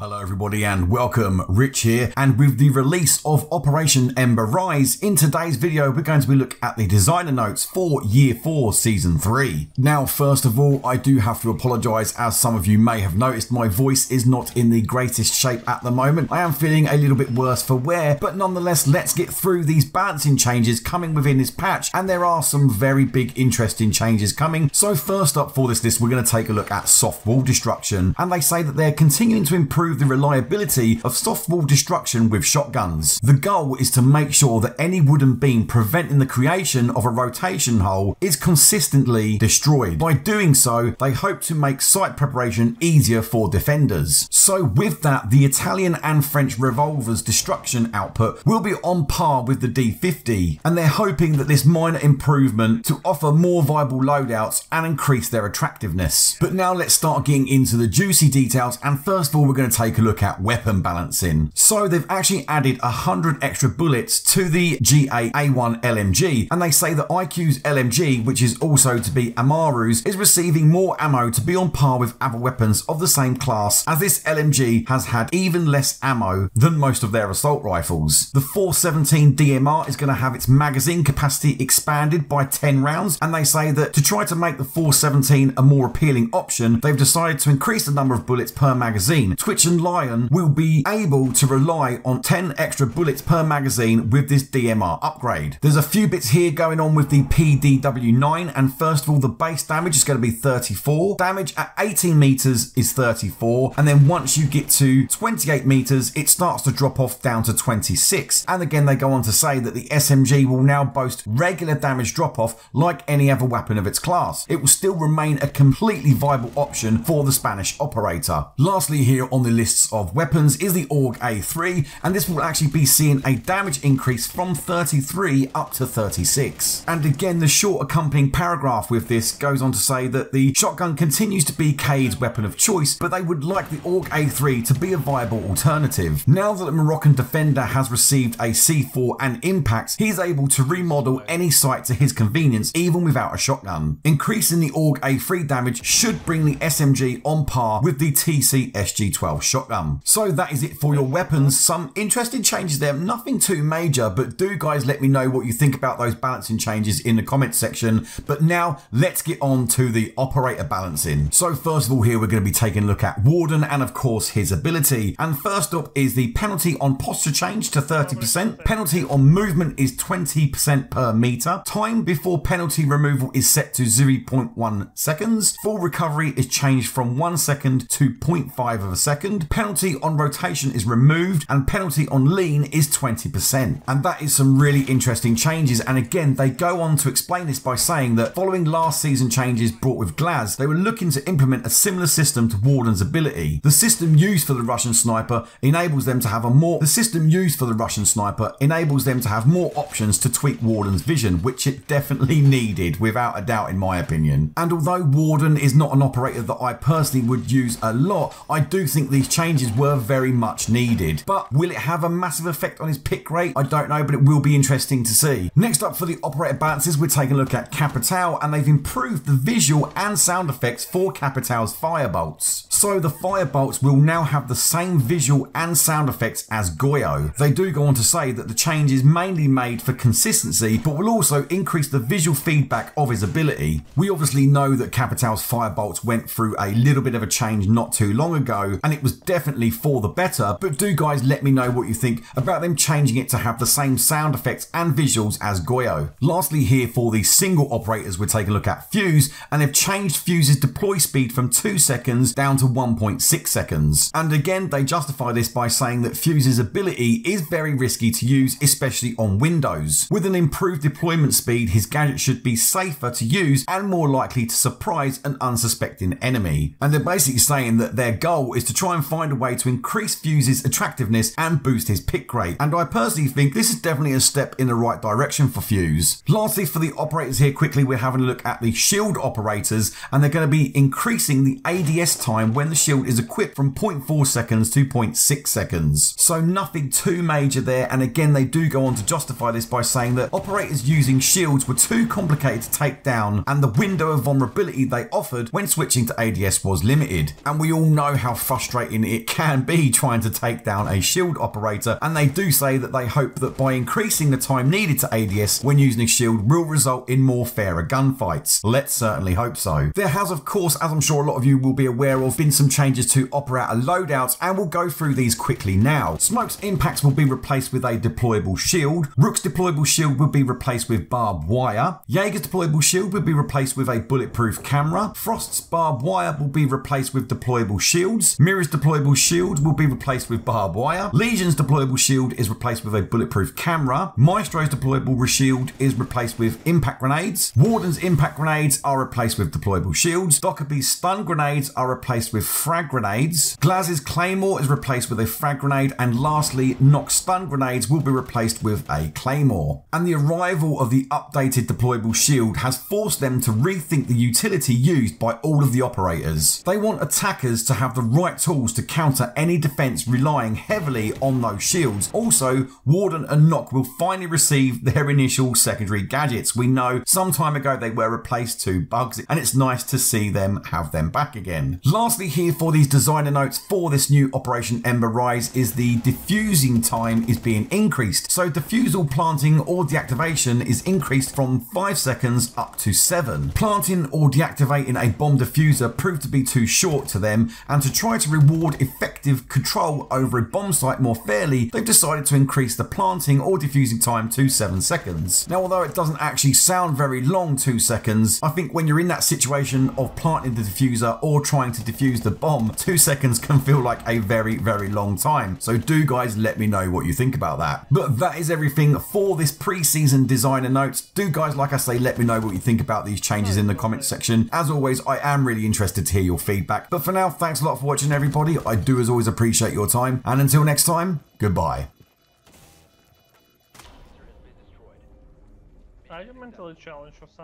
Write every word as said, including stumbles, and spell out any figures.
Hello everybody and welcome, Rich here, and with the release of Operation Ember Rise, in today's video we're going to be looking at the designer notes for Year four Season three. Now first of all, I do have to apologise, as some of you may have noticed, my voice is not in the greatest shape at the moment. I am feeling a little bit worse for wear, but nonetheless let's get through these balancing changes coming within this patch, and there are some very big interesting changes coming. So first up for this list we're going to take a look at soft wall destruction, and they say that they're continuing to improve the reliability of soft wall destruction with shotguns. The goal is to make sure that any wooden beam preventing the creation of a rotation hole is consistently destroyed. By doing so, they hope to make sight preparation easier for defenders. So with that, the Italian and French revolvers destruction output will be on par with the D fifty, and they're hoping that this minor improvement to offer more viable loadouts and increase their attractiveness. But now let's start getting into the juicy details, and first of all we're going to take a look at weapon balancing. So they've actually added one hundred extra bullets to the G eight A one L M G, and they say that I Q's L M G, which is also to be Amaru's, is receiving more ammo to be on par with other weapons of the same class, as this L M G has had even less ammo than most of their assault rifles. The four seventeen D M R is going to have its magazine capacity expanded by ten rounds, and they say that to try to make the four seventeen a more appealing option, they've decided to increase the number of bullets per magazine. Twitch and Lion will be able to rely on ten extra bullets per magazine with this D M R upgrade. There's a few bits here going on with the P D W nine, and first of all the base damage is going to be thirty-four. Damage at eighteen meters is thirty-four, and then once you get to twenty-eight meters it starts to drop off down to twenty-six. And again they go on to say that the S M G will now boast regular damage drop off like any other weapon of its class. It will still remain a completely viable option for the Spanish operator. Lastly here on the lists of weapons is the A U G A three, and this will actually be seeing a damage increase from thirty-three up to thirty-six. And again the short accompanying paragraph with this goes on to say that the shotgun continues to be Cade's weapon of choice, but they would like the A U G A three to be a viable alternative. Now that the Moroccan defender has received a C four and impacts, he's able to remodel any site to his convenience even without a shotgun. Increasing the A U G A three damage should bring the S M G on par with the T C S G twelve shotgun. So that is it for your weapons. Some interesting changes there, nothing too major, but do guys let me know what you think about those balancing changes in the comments section. But now let's get on to the operator balancing. So first of all here we're going to be taking a look at Warden and of course his ability, and first up is the penalty on posture change to thirty percent, penalty on movement is twenty percent per meter, time before penalty removal is set to zero point one seconds, full recovery is changed from one second to zero point five of a second. Second, penalty on rotation is removed, and penalty on lean is twenty percent. And that is some really interesting changes, and again they go on to explain this by saying that following last season changes brought with Glaz, they were looking to implement a similar system to Warden's ability. The system used for the Russian sniper enables them to have a more the system used for the Russian sniper enables them to have more options to tweak Warden's vision, which it definitely needed without a doubt in my opinion. And although Warden is not an operator that I personally would use a lot, I do think these changes were very much needed. But will it have a massive effect on his pick rate? I don't know, but it will be interesting to see. Next up for the operator balances we're taking a look at Capitao, and they've improved the visual and sound effects for Capitao's Firebolts. So the Firebolts will now have the same visual and sound effects as Goyo. They do go on to say that the change is mainly made for consistency, but will also increase the visual feedback of his ability. We obviously know that Capitao's Firebolts went through a little bit of a change not too long ago, and it was definitely for the better, but do guys let me know what you think about them changing it to have the same sound effects and visuals as Goyo. Lastly here for the single operators we're taking a look at Fuse, and they've changed Fuse's deploy speed from two seconds down to one point six seconds, and again they justify this by saying that Fuse's ability is very risky to use, especially on Windows. With an improved deployment speed his gadget should be safer to use and more likely to surprise an unsuspecting enemy, and they're basically saying that their goal is to to try and find a way to increase Fuse's attractiveness and boost his pick rate, and I personally think this is definitely a step in the right direction for Fuse. Lastly for the operators here quickly we're having a look at the shield operators, and they're going to be increasing the A D S time when the shield is equipped from zero point four seconds to zero point six seconds. So nothing too major there, and again they do go on to justify this by saying that operators using shields were too complicated to take down, and the window of vulnerability they offered when switching to A D S was limited, and we all know how frustrating frustrating it can be trying to take down a shield operator, and they do say that they hope that by increasing the time needed to A D S when using a shield will result in more fairer gunfights. Let's certainly hope so. There has, of course, as I'm sure a lot of you will be aware of, been some changes to operator loadouts, and we'll go through these quickly now. Smoke's impacts will be replaced with a deployable shield. Rook's deployable shield will be replaced with barbed wire. Jaeger's deployable shield will be replaced with a bulletproof camera. Frost's barbed wire will be replaced with deployable shields. Mirror's deployable shield will be replaced with barbed wire. Legion's deployable shield is replaced with a bulletproof camera. Maestro's deployable shield is replaced with impact grenades. Warden's impact grenades are replaced with deployable shields. Dockerby's stun grenades are replaced with frag grenades. Glaz's claymore is replaced with a frag grenade, and lastly, Nox stun grenades will be replaced with a claymore. And the arrival of the updated deployable shield has forced them to rethink the utility used by all of the operators. They want attackers to have the right tools to counter any defense relying heavily on those shields. Also, Warden and Nock will finally receive their initial secondary gadgets. We know some time ago they were replaced to bugs, and it's nice to see them have them back again. Lastly here for these designer notes for this new Operation Ember Rise is the diffusing time is being increased. So defusal planting or deactivation is increased from five seconds up to seven. Planting or deactivating a bomb diffuser proved to be too short to them, and to try to reward effective control over a bomb site more fairly, they've decided to increase the planting or defusing time to seven seconds. Now although it doesn't actually sound very long, two seconds, I think when you're in that situation of planting the diffuser or trying to defuse the bomb, two seconds can feel like a very very long time. So do guys let me know what you think about that. But that is everything for this pre-season designer notes. Do guys, like I say, let me know what you think about these changes in the comments section. As always, I am really interested to hear your feedback. But for now, thanks a lot for watching everybody. I do as always appreciate your time, and until next time, goodbye. Are you mentally challenged or something?